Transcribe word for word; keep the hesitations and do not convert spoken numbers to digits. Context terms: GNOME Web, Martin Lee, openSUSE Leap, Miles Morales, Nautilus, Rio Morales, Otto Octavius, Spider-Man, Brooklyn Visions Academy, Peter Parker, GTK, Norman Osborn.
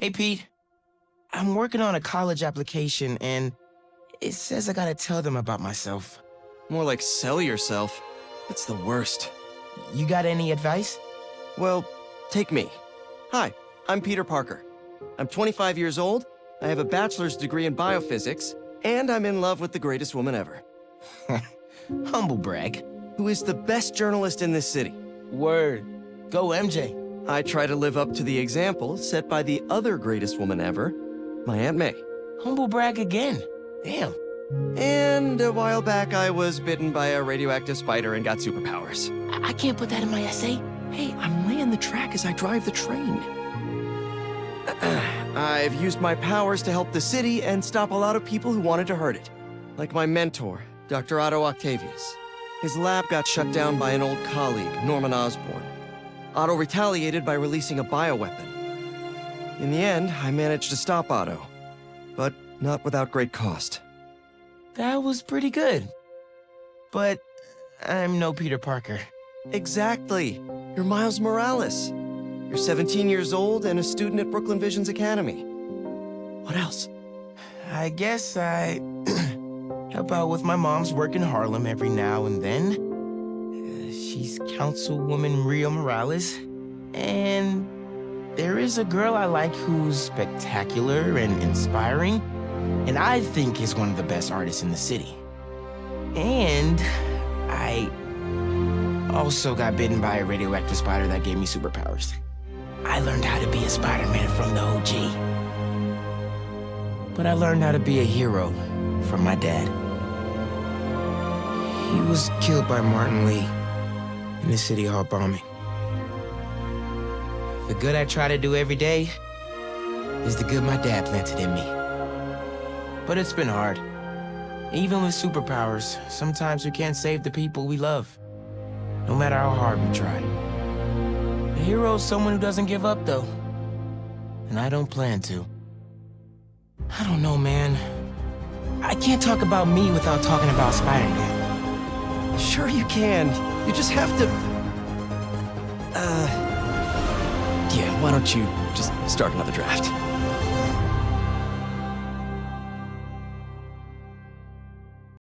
Hey, Pete, I'm working on a college application and it says I gotta tell them about myself. More like sell yourself. That's the worst. You got any advice? Well, take me. Hi, I'm Peter Parker. I'm twenty-five years old, I have a bachelor's degree in biophysics, and I'm in love with the greatest woman ever. Humble brag. Who is the best journalist in this city. Word. Go M J. I try to live up to the example set by the other greatest woman ever, my Aunt May. Humble brag again. Damn. And a while back, I was bitten by a radioactive spider and got superpowers. I, I can't put that in my essay. Hey, I'm laying the track as I drive the train. I've used my powers to help the city and stop a lot of people who wanted to hurt it. Like my mentor, Doctor Otto Octavius. His lab got shut down by an old colleague, Norman Osborn. Otto retaliated by releasing a bioweapon. In the end, I managed to stop Otto, but not without great cost. That was pretty good. But I'm no Peter Parker. Exactly. You're Miles Morales. You're seventeen years old and a student at Brooklyn Visions Academy. What else? I guess I help out with my mom's work in Harlem every now and then. Uh, she's Councilwoman Rio Morales. And there is a girl I like who's spectacular and inspiring, and I think is one of the best artists in the city. And I also got bitten by a radioactive spider that gave me superpowers. I learned how to be a Spider-Man from the O G. But I learned how to be a hero from my dad. He was killed by Martin Lee in the City Hall bombing. The good I try to do every day is the good my dad planted in me. But it's been hard. Even with superpowers, sometimes we can't save the people we love, no matter how hard we try. A hero is someone who doesn't give up, though. And I don't plan to. I don't know, man. I can't talk about me without talking about Spider-Man. Sure you can. You just have to... Uh... Yeah, why don't you just start another draft?